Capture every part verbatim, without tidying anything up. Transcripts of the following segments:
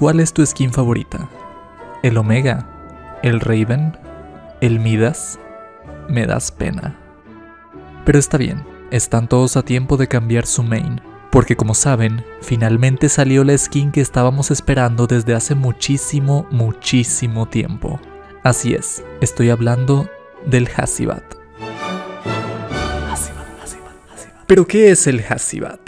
¿Cuál es tu skin favorita? ¿El Omega? ¿El Raven? ¿El Midas? Me das pena. Pero está bien, están todos a tiempo de cambiar su main, porque como saben, finalmente salió la skin que estábamos esperando desde hace muchísimo, muchísimo tiempo. Así es, estoy hablando del Hacivat. ¿Pero qué es el Hacivat?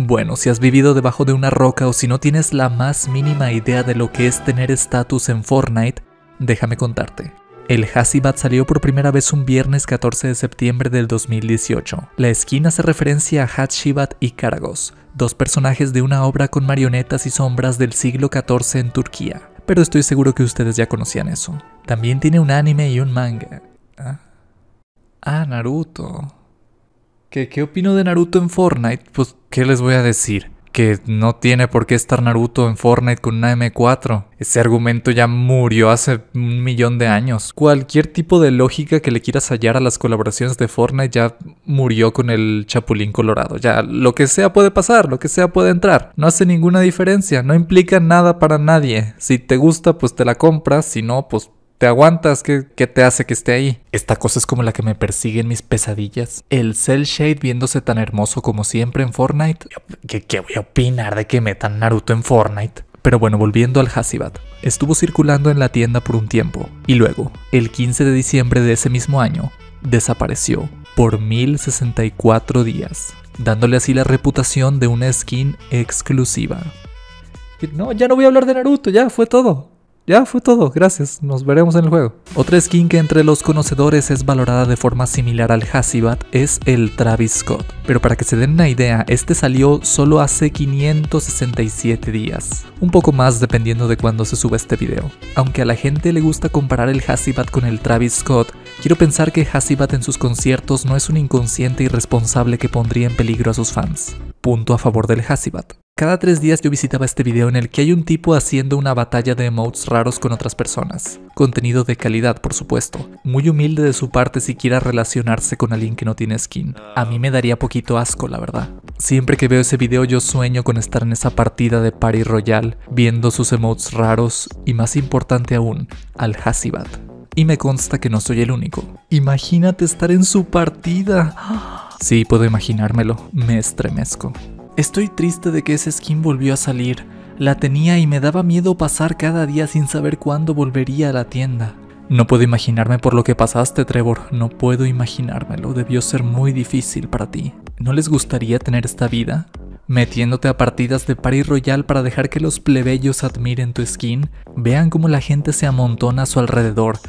Bueno, si has vivido debajo de una roca o si no tienes la más mínima idea de lo que es tener estatus en Fortnite, déjame contarte. El Hacivat salió por primera vez un viernes catorce de septiembre del dos mil dieciocho. La skin hace referencia a Hacivat y Karagos, dos personajes de una obra con marionetas y sombras del siglo catorce en Turquía. Pero estoy seguro que ustedes ya conocían eso. También tiene un anime y un manga. Ah, ah Naruto. ¿Qué, ¿Qué opino de Naruto en Fortnite? Pues, ¿qué les voy a decir? Que no tiene por qué estar Naruto en Fortnite con una eme cuatro. Ese argumento ya murió hace un millón de años. Cualquier tipo de lógica que le quieras hallar a las colaboraciones de Fortnite ya murió con el Chapulín Colorado. Ya lo que sea puede pasar, lo que sea puede entrar. No hace ninguna diferencia, no implica nada para nadie. Si te gusta, pues te la compras, si no, pues... ¿te aguantas? ¿Qué, ¿Qué te hace que esté ahí? Esta cosa es como la que me persigue en mis pesadillas. El Cell Shade viéndose tan hermoso como siempre en Fortnite. ¿Qué, qué voy a opinar de que metan Naruto en Fortnite? Pero bueno, volviendo al Hacivat. Estuvo circulando en la tienda por un tiempo. Y luego, el quince de diciembre de ese mismo año, desapareció por mil sesenta y cuatro días. Dándole así la reputación de una skin exclusiva. No, ya no voy a hablar de Naruto, ya fue todo. Ya fue todo, gracias, nos veremos en el juego. Otra skin que entre los conocedores es valorada de forma similar al Hacivat es el Travis Scott. Pero para que se den una idea, este salió solo hace quinientos sesenta y siete días. Un poco más dependiendo de cuándo se suba este video. Aunque a la gente le gusta comparar el Hacivat con el Travis Scott, quiero pensar que Hacivat en sus conciertos no es un inconsciente irresponsable que pondría en peligro a sus fans. Punto a favor del Hacivat. Cada tres días yo visitaba este video en el que hay un tipo haciendo una batalla de emotes raros con otras personas. Contenido de calidad, por supuesto. Muy humilde de su parte siquiera relacionarse con alguien que no tiene skin. A mí me daría poquito asco, la verdad. Siempre que veo ese video yo sueño con estar en esa partida de Party Royale, viendo sus emotes raros y, más importante aún, al Hacivat. Y me consta que no soy el único. Imagínate estar en su partida. Sí, puedo imaginármelo. Me estremezco. Estoy triste de que esa skin volvió a salir. La tenía y me daba miedo pasar cada día sin saber cuándo volvería a la tienda. No puedo imaginarme por lo que pasaste, Trevor. No puedo imaginármelo. Debió ser muy difícil para ti. ¿No les gustaría tener esta vida? Metiéndote a partidas de Party Royale para dejar que los plebeyos admiren tu skin. Vean cómo la gente se amontona a su alrededor.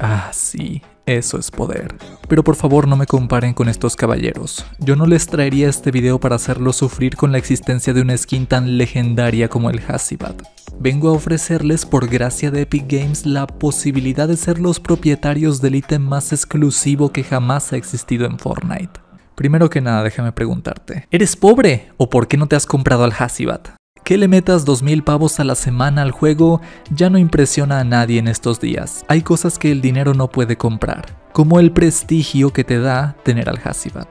Ah, sí. Eso es poder. Pero por favor no me comparen con estos caballeros. Yo no les traería este video para hacerlos sufrir con la existencia de una skin tan legendaria como el Hacivat. Vengo a ofrecerles por gracia de Epic Games la posibilidad de ser los propietarios del ítem más exclusivo que jamás ha existido en Fortnite. Primero que nada, déjame preguntarte, ¿eres pobre o por qué no te has comprado al Hacivat? Que le metas dos mil pavos a la semana al juego ya no impresiona a nadie en estos días. Hay cosas que el dinero no puede comprar, como el prestigio que te da tener al Hacivat.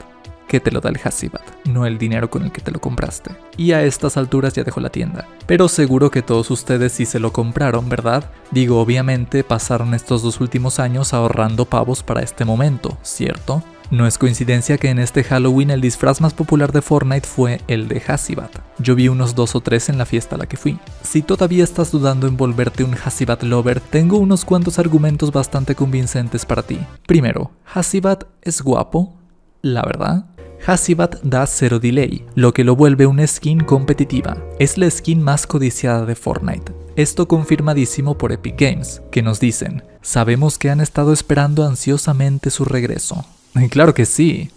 Que te lo da el Hacivat, no el dinero con el que te lo compraste. Y a estas alturas ya dejó la tienda. Pero seguro que todos ustedes sí se lo compraron, ¿verdad? Digo, obviamente pasaron estos dos últimos años ahorrando pavos para este momento, ¿cierto? No es coincidencia que en este Halloween el disfraz más popular de Fortnite fue el de Hacivat. Yo vi unos dos o tres en la fiesta a la que fui. Si todavía estás dudando en volverte un Hacivat lover, tengo unos cuantos argumentos bastante convincentes para ti. Primero, Hacivat es guapo, la verdad. Hacivat da cero delay, lo que lo vuelve una skin competitiva. Es la skin más codiciada de Fortnite. Esto confirmadísimo por Epic Games, que nos dicen, sabemos que han estado esperando ansiosamente su regreso. Claro que sí.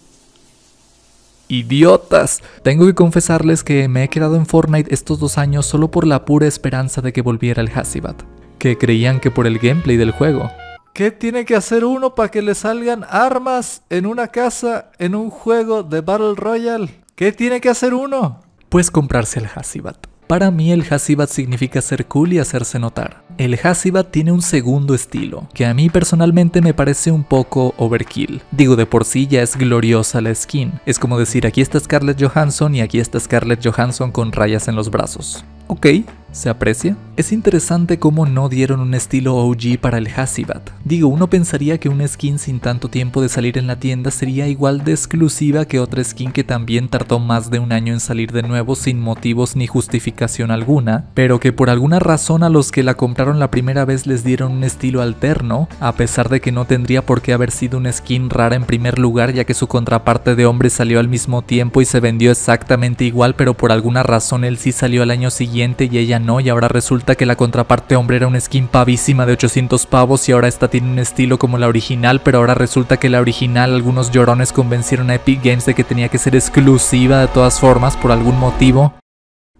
¡Idiotas! Tengo que confesarles que me he quedado en Fortnite estos dos años solo por la pura esperanza de que volviera el Hacivat. Que creían que por el gameplay del juego. ¿Qué tiene que hacer uno para que le salgan armas en una casa en un juego de Battle Royale? ¿Qué tiene que hacer uno? Pues comprarse el Hacivat. Para mí el Hacivat significa ser cool y hacerse notar. El Hacivat tiene un segundo estilo, que a mí personalmente me parece un poco overkill. Digo, de por sí ya es gloriosa la skin. Es como decir, aquí está Scarlett Johansson y aquí está Scarlett Johansson con rayas en los brazos. Ok, ¿Se aprecia? Es interesante cómo no dieron un estilo O G para el Hacivat. Digo, uno pensaría que una skin sin tanto tiempo de salir en la tienda sería igual de exclusiva que otra skin que también tardó más de un año en salir de nuevo sin motivos ni justificación alguna, pero que por alguna razón a los que la compraron la primera vez les dieron un estilo alterno, a pesar de que no tendría por qué haber sido una skin rara en primer lugar, ya que su contraparte de hombre salió al mismo tiempo y se vendió exactamente igual, pero por alguna razón él sí salió al año siguiente y ella no, y ahora resulta que la contraparte hombre era una skin pavísima de ochocientos pavos y ahora esta tiene un estilo como la original, pero ahora resulta que la original algunos llorones convencieron a Epic Games de que tenía que ser exclusiva de todas formas por algún motivo.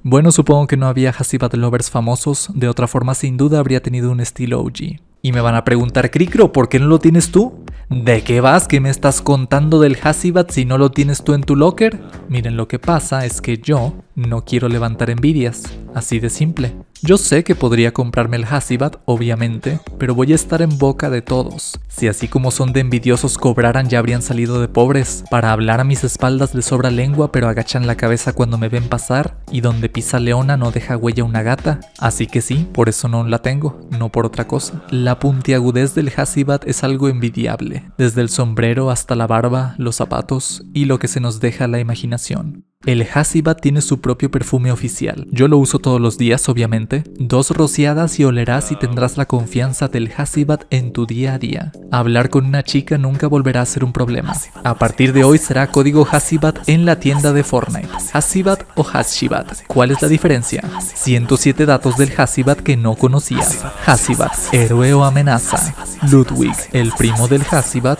Bueno, supongo que no había Hacivat lovers famosos, de otra forma sin duda habría tenido un estilo O G. Y me van a preguntar, Cricro, ¿por qué no lo tienes tú? ¿De qué vas? ¿Qué me estás contando del Hacivat si no lo tienes tú en tu locker? Miren, lo que pasa es que yo no quiero levantar envidias, así de simple. Yo sé que podría comprarme el Hacivat, obviamente, pero voy a estar en boca de todos. Si así como son de envidiosos cobraran, ya habrían salido de pobres. Para hablar a mis espaldas les sobra lengua, pero agachan la cabeza cuando me ven pasar, y donde pisa leona no deja huella una gata. Así que sí, por eso no la tengo, no por otra cosa. La puntiagudez del Hacivat es algo envidiable, desde el sombrero hasta la barba, los zapatos y lo que se nos deja a la imaginación. El Hacivat tiene su propio perfume oficial. Yo lo uso todos los días, obviamente. Dos rociadas y olerás y tendrás la confianza del Hacivat en tu día a día. Hablar con una chica nunca volverá a ser un problema. A partir de hoy será código Hacivat en la tienda de Fortnite. Hacivat o Hacivat. ¿Cuál es la diferencia? ciento siete datos del Hacivat que no conocías. Hacivat, héroe o amenaza. Ludwig, el primo del Hacivat.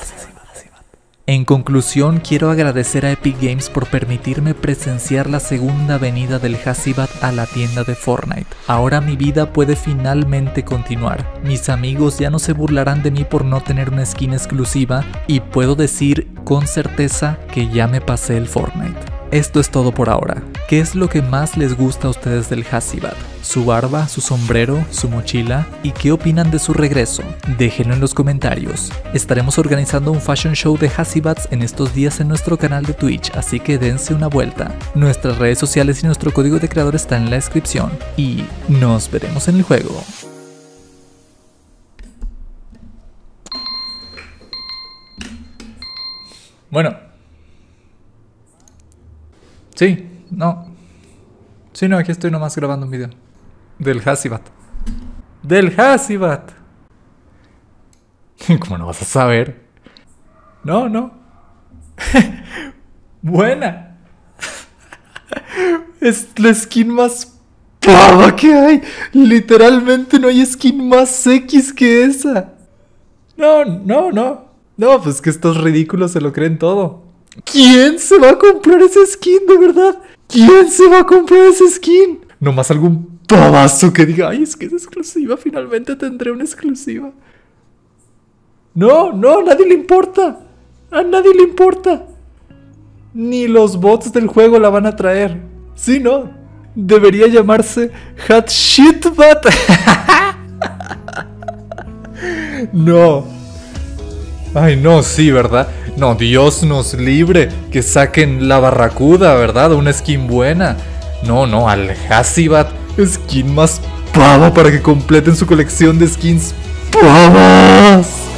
En conclusión, quiero agradecer a Epic Games por permitirme presenciar la segunda venida del Hacivat a la tienda de Fortnite. Ahora mi vida puede finalmente continuar. Mis amigos ya no se burlarán de mí por no tener una skin exclusiva y puedo decir con certeza que ya me pasé el Fortnite. Esto es todo por ahora. ¿Qué es lo que más les gusta a ustedes del Hacivat? ¿Su barba, su sombrero, su mochila? ¿Y qué opinan de su regreso? Déjenlo en los comentarios. Estaremos organizando un fashion show de Hacivats en estos días en nuestro canal de Twitch, así que dense una vuelta. Nuestras redes sociales y nuestro código de creador están en la descripción. Y nos veremos en el juego. Bueno. Sí, no. Sí, no, aquí estoy nomás grabando un video. Del Hacivat. ¡Del Hacivat! ¿Cómo no vas a saber? No, no. Buena. Es la skin más pava que hay. Literalmente no hay skin más X que esa. No, no, no. No, pues que estos ridículos se lo creen todo. ¿Quién se va a comprar esa skin, de verdad? ¿Quién se va a comprar esa skin? Nomás algún pavazo que diga, ay, es que es exclusiva, finalmente tendré una exclusiva. No, no, nadie le importa. A nadie le importa. Ni los bots del juego la van a traer. Sí, no. Debería llamarse Hacivat. No. Ay, no, sí, ¿verdad? No, Dios nos libre, que saquen la barracuda, ¿verdad? Una skin buena. No, no, al Hacivat, skin más pava para que completen su colección de skins pavas.